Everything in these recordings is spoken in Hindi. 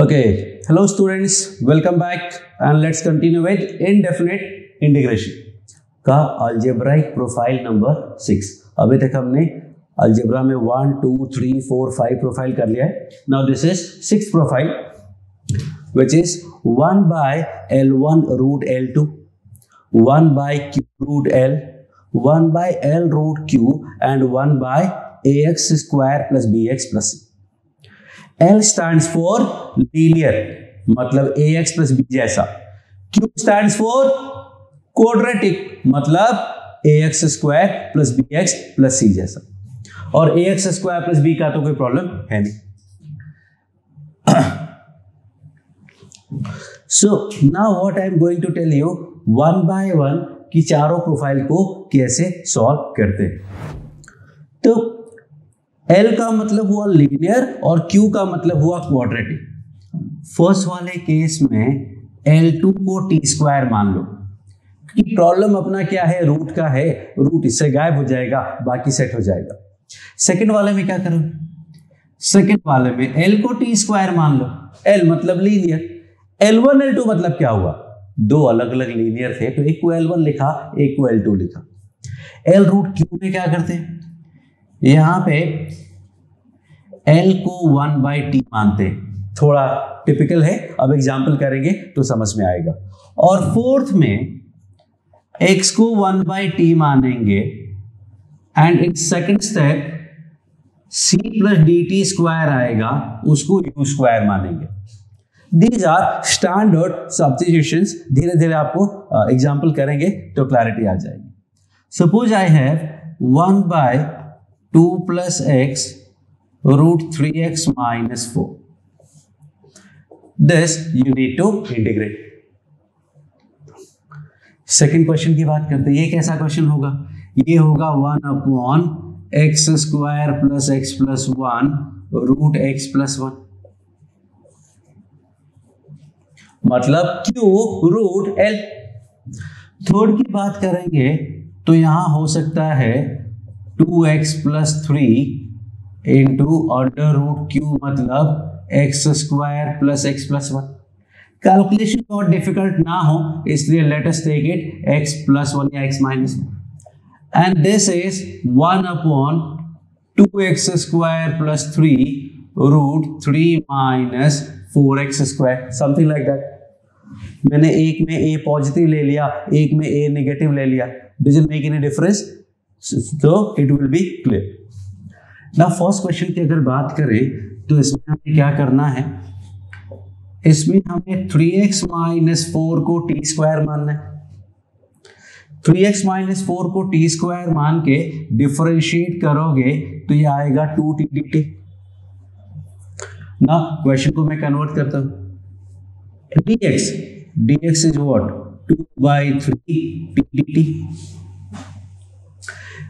Okay, hello students, welcome back and let's continue with indefinite integration का algebraic profile number 6। अभी तक हमने algebra में 1, 2, 3, 4, 5 profile कर लिया है। Now this is 6th profile which is 1/L1 root L2, 1/Q root L, 1/L root Q and 1/ax square plus bx plus c। L stands for linear, मतलब ax plus b जैसा। Q stands for quadratic, मतलब ax square plus bx plus c जैसा। और ax square plus b का तो कोई प्रॉब्लम है नहीं। So now what I am going to tell you one by one कि चारों प्रोफाइल को कैसे सॉल्व करते हैं। तो L का मतलब हुआ लीनियर और Q का मतलब हुआ क्वाड्रेटिक। फर्स्ट वाले केस में L2 को टी स्क्वायर मान लो कि प्रॉब्लम अपना क्या है, रूट का है, रूट इससे गायब हो जाएगा, बाकी सेट हो जाएगा। सेकंड वाले में क्या करो, सेकंड वाले में L को टी स्क्वायर मान लो, L मतलब लीनियर, L1 L2 मतलब क्या हुआ, दो अलग अलग लीनियर थे तो एक को L1 लिखा, एक को L2 लिखा। L रूट Q में क्या करते हैं, यहाँ पे L को 1/t मानते, थोड़ा टिपिकल है, अब एग्जाम्पल करेंगे तो समझ में आएगा। और फोर्थ में x को 1/t मानेंगे and in second step c plus dt square आएगा, उसको u स्क्वायर मानेंगे। दीज आर स्टैंडर्ड सब्स्टिट्यूशंस, धीरे धीरे आपको एग्जाम्पल करेंगे तो क्लैरिटी आ जाएगी। Suppose I have 1/2 plus x root 3x minus 4. This you need to integrate. Second question की बात करते हैं, ये कैसा क्वेश्चन होगा, ये होगा 1/(x² + x + 1) root x + 1, मतलब q root l। थर्ड की बात करेंगे तो यहां हो सकता है 2x plus 3 into under root q, मतलब x square plus x plus 1। Calculation बहुत डिफिकल्ट ना हो इसलिए let us take it x plus 1 या x minus 1 and this is 1/2x² + 3 root 3 minus 4x square, something like that. मैंने एक में a पॉजिटिव ले लिया, एक में a नेगेटिव ले लिया, does it make any difference, तो इट विल बी क्लियर। ना फर्स्ट क्वेश्चन की अगर बात करें तो इसमें हमें क्या करना है, इसमें हमें 3x minus 4 को टी स्क्वायर मानना है। 3x minus 4 को टी स्क्वायर मान के डिफरेंशिएट करोगे तो ये आएगा 2t dt। ना क्वेश्चन को मैं कन्वर्ट करता हूं, dx is what, 2/3t dt।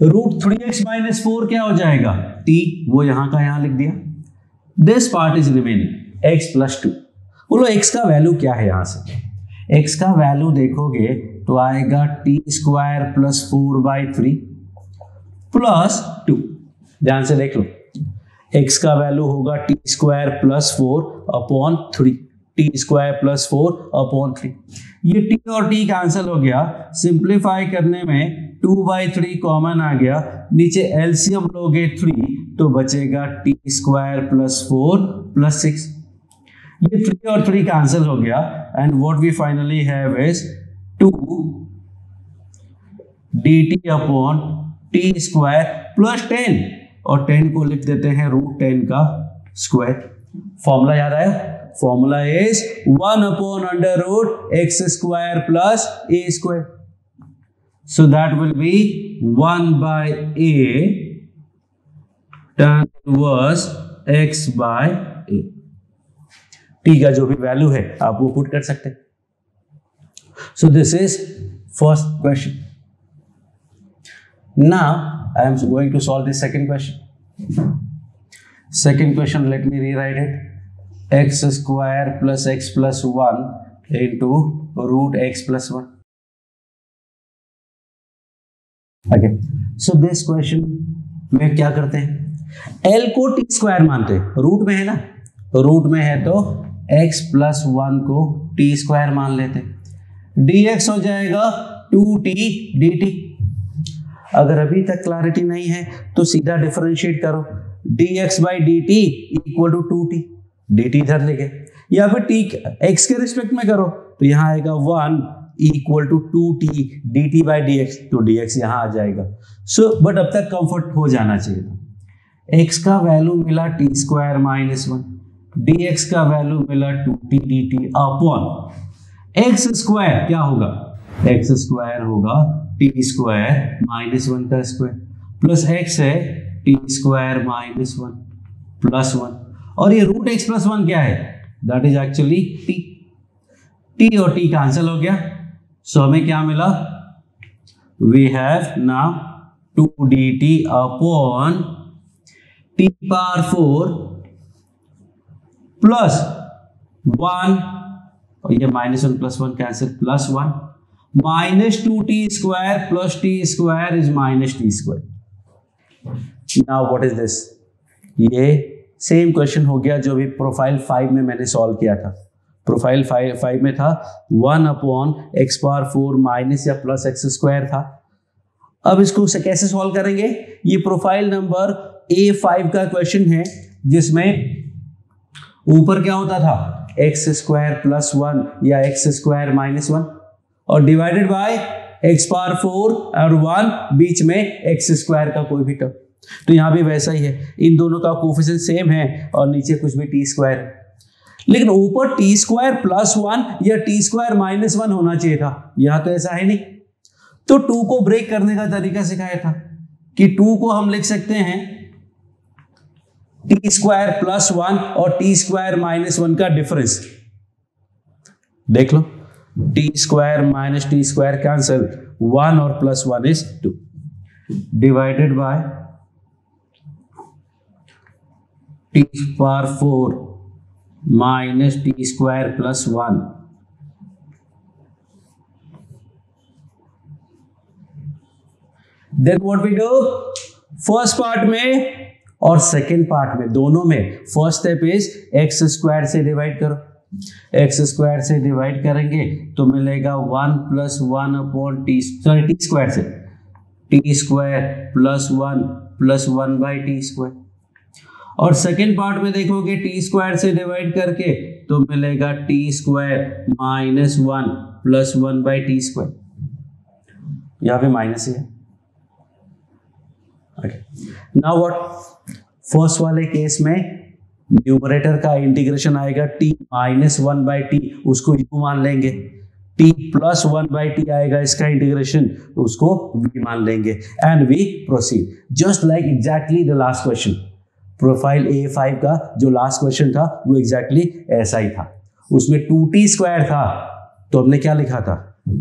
Root 3x minus 4 क्या हो जाएगा, t, वो यहाँ का यहाँ लिख दिया, this part is remaining x plus 2। बोलो x का वैल्यू क्या है, यहाँ से x का वैल्यू देखोगे तो आएगा t² + 4/3 + 2। ध्यान से देख लो, x का वैल्यू होगा t² + 4/3, t² + 4/3। ये t और t कैंसिल हो गया, सिंप्लीफाई करने में 2/3 कॉमन आ गया, नीचे एलसीएम लोगे 3 तो बचेगा t² + 4 + 6। ये 3 और 3 कैंसिल हो गया and what we finally have is 2 dt/t² + 10 और 10 को लिख देते हैं √10 का स्क्वायर। फॉर्मूला याद आया, formula is 1/√x² + a square। So that will be 1/a tan inverse x/a। t का जो भी वैल्यू है आप वो पुट कर सकते हैं। So this is first question. Now I am going to solve this second question. Second question, let me rewrite it. x square plus x plus 1 into root x plus 1. Okay. So this question में क्या करते हैं, L को t स्क्वायर मानते हैं, रूट में है ना, रूट में है तो x प्लस 1 को टी स्क्वायर मान लेते, dx हो जाएगा 2t dt। अगर अभी तक क्लैरिटी नहीं है तो सीधा डिफरेंशिएट करो, dx by dt equal to 2t, dt इधर ले गए, या फिर t x के रिस्पेक्ट में करो तो यहाँ आएगा 1 equal to 2t dt by dx, तो dx यहाँ आ जाएगा। बट अब तक कंफर्ट हो जाना चाहिए था। x का वैल्यू मिला टी स्क्वायर माइनस 1, dx का वैल्यू मिला 2t dt upon x square, क्या होगा x स्क्वायर होगा t स्क्वायर माइनस 1 का स्क्वायर प्लस x है t स्क्वायर माइनस 1 प्लस 1, और ये रूट x प्लस 1 क्या है, that is actually t। t और t कैंसिल हो गया, सो हमें क्या मिला, we have now 2dt upon t power 4 plus 1, और ये minus 1 plus 1 cancel plus 1, minus 2t square plus t square is minus t square. Now what is this, ये सेम क्वेश्चन हो गया जो भी प्रोफाइल 5 में मैंने सॉल्व किया था। प्रोफाइल 5 में था 1 अपॉन x पावर 4 माइनस या प्लस एक्स स्क्वायर था। अब इसको कैसे सॉल्व करेंगे, ये प्रोफाइल नंबर A5 का क्वेश्चन है जिसमें ऊपर क्या होता था, एक्स स्क्वायर प्लस 1 या एक्स स्क्वायर माइनस 1 और डिवाइडेड बाय एक्स पावर 4 और 1, बीच में एक्स स्क्वायर का कोई भी टर्म। तो यहां भी वैसा ही है, इन दोनों का कोफिशिएंट सेम है और नीचे कुछ भी टी स्क्वायर, लेकिन ऊपर टी स्क्वायर प्लस 1 या टी स्क्वायर माइनस 1 होना चाहिए था, यहां तो ऐसा है नहीं। तो 2 को ब्रेक करने का तरीका सिखाया था कि 2 को हम लिख सकते हैं टी स्क्वायर प्लस 1 और टी स्क्वायर माइनस 1 का डिफरेंस। देख लो, t square minus t square cancel, 1 और plus 1 is 2, divided by t power 4 minus t square plus 1 then what we do, first part में और सेकेंड पार्ट में दोनों में first step is x square से डिवाइड करो। एक्स स्क्वायर से डिवाइड करेंगे तो मिलेगा 1 plus 1 upon t, sorry t square से, t square plus 1 by t square, और सेकेंड पार्ट में देखोगे टी स्क्वायर से डिवाइड करके तो मिलेगा t square minus 1 plus 1 by t square, यहाँ पे माइनस ही है। नाउ व्हाट, फर्स्ट वाले केस में न्यूमरेटर का इंटीग्रेशन आएगा टी माइनस 1 बाई टी, उसको u मान लेंगे, टी प्लस 1 बाई टी आएगा इसका इंटीग्रेशन, उसको v मान लेंगे, and we proceed just like exactly the last question. Profile A5 का जो लास्ट क्वेश्चन था वो एग्जैक्टली ऐसा ही था, उसमें 2t स्क्वायर था तो हमने क्या लिखा था,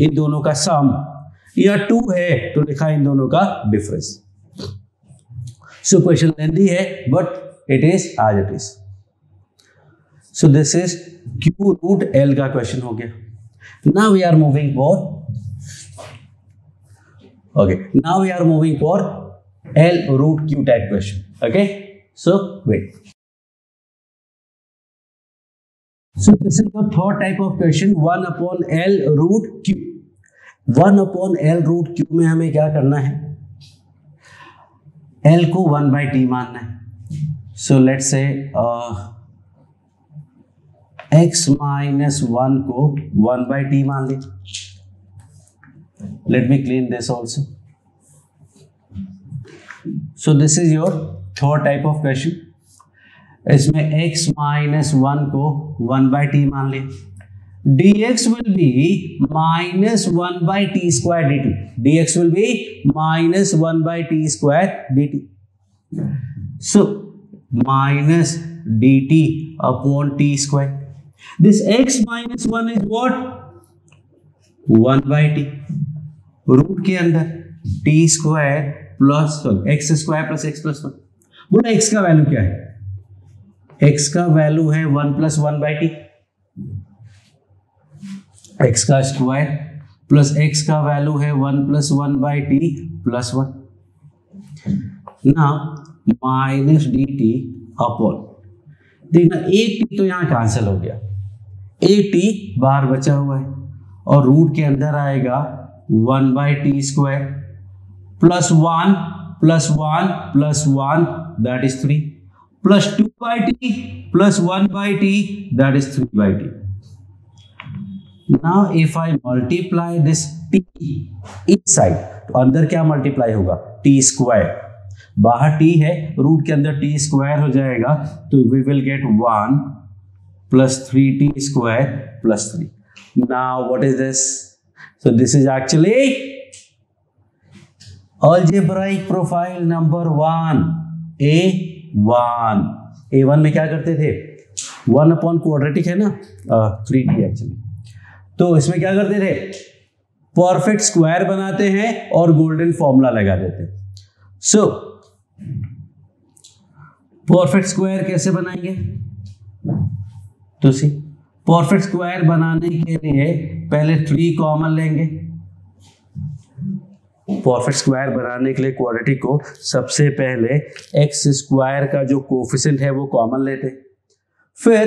इन दोनों का सम, या 2 है तो लिखा इन दोनों का डिफरेंस। सो क्वेश्चन लेंदी है but it is as it is. So this is q root l का क्वेश्चन हो गया। Now we are moving for l root q type question. Okay, so wait, so this is the third type of question, 1 upon l root q। 1 upon l root q में हमें क्या करना है, L को 1 बाई टी मानना है। So let's say x minus 1 को 1 बाई टी मान ले। Let me clean this also. So this is your third type of question, इसमें x माइनस 1 को 1 बाई टी मान ले। dx will be minus 1 by t square dt. dx will be minus 1 by t square dt. So, minus dt upon t square. This x minus 1 is what? 1 by t. Root के अंदर t square plus x square plus x plus 1. बोला x का वैल्यू क्या है? x का वैल्यू है 1 plus 1 by t. एक्स का स्क्वायर प्लस एक्स का वैल्यू है 1 प्लस 1 बाई टी प्लस 1। ना माइनस डी टी अपॉन, देखना एक टी तो यहाँ कैंसिल हो गया, 80 बाहर बचा हुआ है और रूट के अंदर आएगा 1/t स्क्वायर +1 +1 +1 that is 3 +2/t + 1/t that is 3/t. Now if I multiply this t each side, तो अंदर क्या मल्टीप्लाई होगा t स्क्वायर, बाहर t है रूट के अंदर t स्क्वायर हो जाएगा तो वी विल गेट 1 + 3t स्क्वायर + 3. Now what is this? So this is actually algebraic profile number 1 A1. A1 में क्या करते थे 1/quadratic है ना 3D एक्चुअली, तो इसमें क्या करते थे परफेक्ट स्क्वायर बनाते हैं और गोल्डन फॉर्मूला लगा देते हैं. सो परफेक्ट स्क्वायर कैसे बनाएंगे तो सी परफेक्ट स्क्वायर बनाने के लिए पहले 3 कॉमन लेंगे. परफेक्ट स्क्वायर बनाने के लिए क्वाड्रेटिक को सबसे पहले x स्क्वायर का जो कोफिशिएंट है वो कॉमन लेते, फिर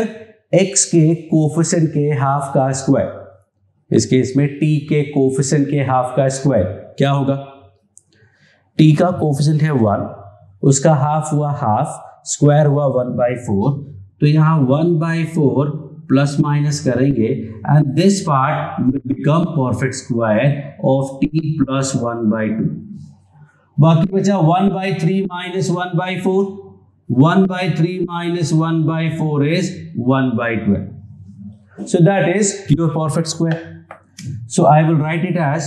x के कोफिशिएंट के हाफ का स्क्वायर, इसके इसमें t के कोफिशिएंट के हाफ का स्क्वायर क्या होगा, t का कोफिशिएंट है 1, उसका हाफ हुआ हाफ, स्क्वायर हुआ 1/4, तो यहाँ 1/4 प्लस माइनस करेंगे and this part will become perfect square of t plus 1/2. बाकी बचा 1/3 - 1/4. 1/3 - 1/4 is 1/12. So that is your perfect square. So I will write it as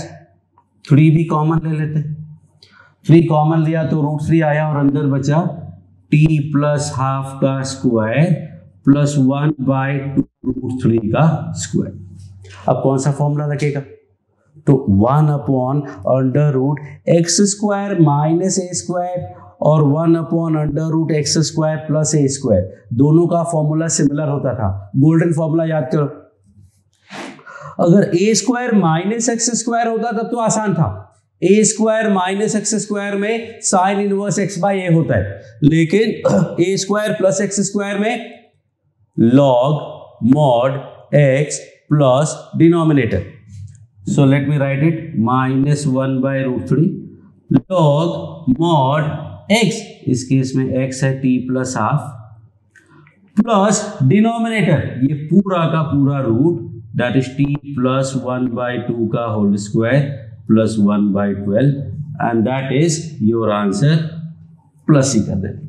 3 भी कॉमन ले लेते हैं. 3 कॉमन लिया तो √3 आया और अंदर बचा t प्लस हाफ का स्क्वायर प्लस 1/2√3 का स्क्वायर. अब कौन सा फॉर्मूला लगेगा तो 1/√x² - a² और 1/√x² + a², दोनों का फॉर्मूला सिमिलर होता था. गोल्डन फॉर्मूला याद करो, अगर a² - x² होता तब तो आसान था, a² - x² में साइन इनवर्स x/a होता है, लेकिन a² + x² में log mod x plus denominator. So let me write it -1/√3 log mod x, इस केस में x है t plus half, plus denominator ये पूरा का पूरा root that is t plus 1/2 का whole square plus 1/12 and that is your answer. Plus ही कर देना.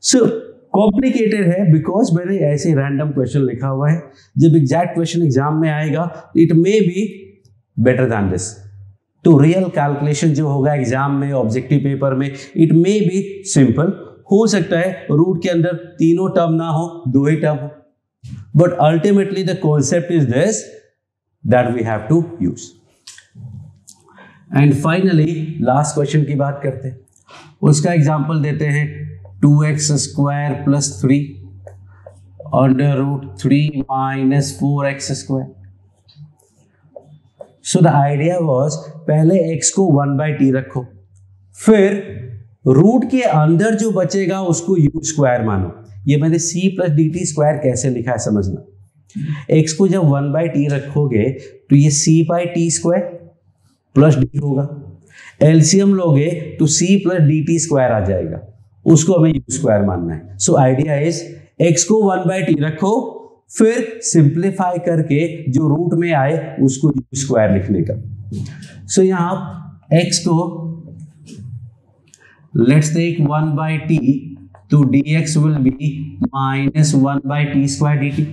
सो कॉम्प्लिकेटेड है बिकॉज मैंने ऐसे रैंडम क्वेश्चन लिखा हुआ है, जब एग्जैक्ट क्वेश्चन एग्जाम में आएगा it may be better than this. तो रियल कैलकुलेशन जो होगा एग्जाम में ऑब्जेक्टिव पेपर में इट मे बी सिंपल, हो सकता है रूट के अंदर तीनों टर्म ना हो 2 ही टर्म हो, but ultimately the concept is this that we have to use. And finally last question की बात करते हैं, उसका एग्जाम्पल देते हैं 2x² + 3 √3 - 4x². So the idea was पहले x को 1/t रखो, फिर रूट के अंदर जो बचेगा उसको u² मानो. ये मैंने c + dt² कैसे लिखा है समझना. x को जब 1/t रखोगे तो ये c/t² + d होगा, एलसीएम लोगे तो c + dt² आ जाएगा, उसको हमें u² मानना है. सो आइडिया इज x को 1/t रखो, फिर सिंप्लीफाई करके जो रूट में आए उसको u² लिखने का. सो यहां x को लेट्स टेक 1/t तो dx will be -1/t² dt -dt/t².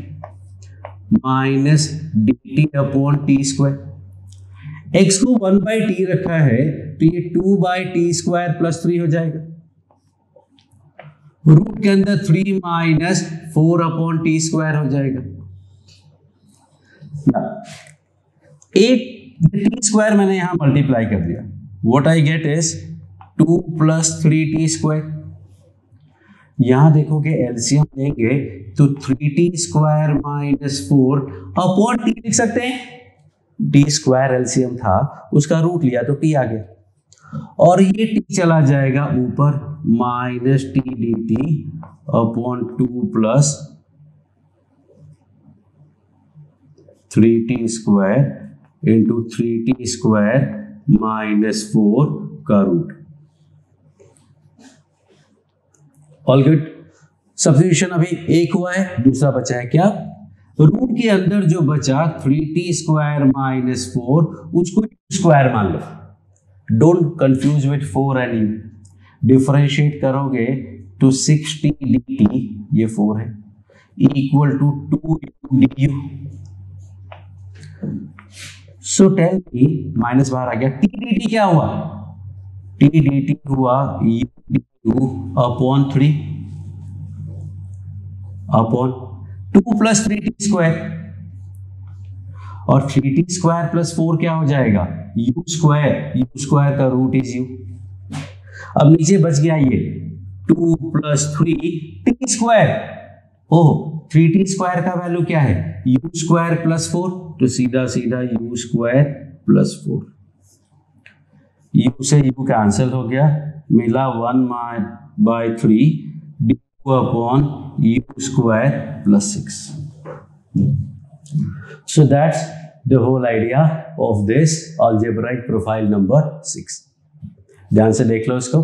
x को 1/t रखा है तो ये 2/t² + 3 हो जाएगा, रूट के अंदर 3 - 4/t² हो जाएगा. एक t² मैंने यहां मल्टीप्लाई कर दिया, what I get is 2 + 3t². यहां देखो कि एलसीएम लेंगे तो 3t² - 4/t लिख सकते हैं, t² एलसीएम था उसका रूट लिया तो t आ गया और ये t चला जाएगा ऊपर -t dt/2 + 3t square into 3t square minus 4 का रूट। All good. सब्स्टिट्यूशन अभी एक हुआ है, दूसरा बचा है क्या, रूट के अंदर जो बचा 3t स्क्वायर माइनस 4 उसको स्क्वायर मान लो, don't confuse with 4 and u. Differentiate करोगे तो 6t dt ये 4 है equal to 2u du। So tell me, minus बाहर आ गया, t dt क्या हुआ, t dt हुआ u du upon 3 upon 2 plus 3t square, और 3t स्क्वायर प्लस 4 क्या हो जाएगा u स्क्वायर, u स्क्वायर का रूट इज u। अब नीचे बच गया ये 2 प्लस 3t स्क्वायर, ओह 3t स्क्वायर का वैल्यू क्या है u स्क्वायर प्लस 4, तो सीधा सीधा u स्क्वायर प्लस 4। u से u कैंसिल हो गया, मिला 1/3 du upon u square plus 6। So that's the whole idea of this algebraic profile number 6। ध्यान से देख लो इसको,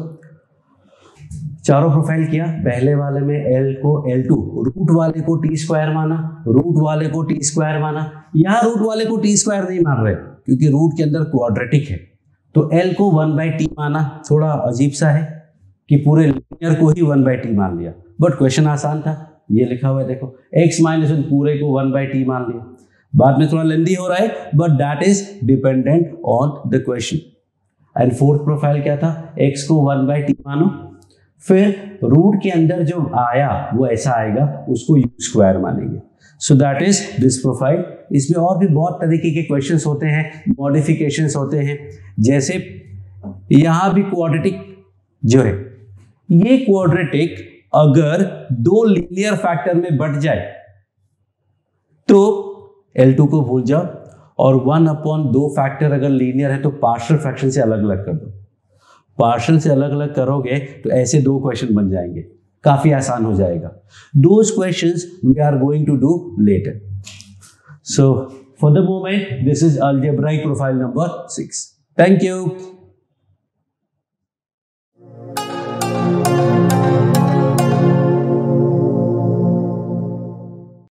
चारों प्रोफाइल किया। पहले वाले में L को L2, रूट वाले को t स्क्वायर माना, रूट वाले को t स्क्वायर माना, यहाँ रूट वाले को t स्क्वायर नहीं मान रहे क्योंकि रूट के अंदर क्वाड्रेटिक है, तो L को 1/t माना। थोड़ा अजीब सा है कि पूरे लिनियर को ही 1/t मान लिया, बट क्वेश्चन आसान था। ये लिखा हुआ है देखो, x माइनस 1 पूरे को 1/t मान लिया। बाद में थोड़ा लेंदी हो रहा है, but that is dependent on the question. And fourth profile क्या था, x को 1/t मानो, फिर रूट के अंदर जो आया वो ऐसा आएगा, उसको u स्क्वायर मानेंगे। So that is this profile. इसमें और भी बहुत तरीके के क्वेश्चंस होते हैं, मॉडिफिकेशंस होते हैं। जैसे यहाँ भी क्वाड्रेटिक जो है, ये क्वाड्रेटिक अगर दो लीनियर फैक्टर में बट जाए तो L2 को भूल जाओ, और 1/2 फैक्टर अगर लीनियर है तो पार्शियल फ्रैक्शन से अलग अलग कर दो। पार्शियल से अलग अलग करोगे तो ऐसे दो क्वेश्चन बन जाएंगे, काफी आसान हो जाएगा। Those questions we are going to do later. So for the moment this is algebraic profile number 6। Thank you.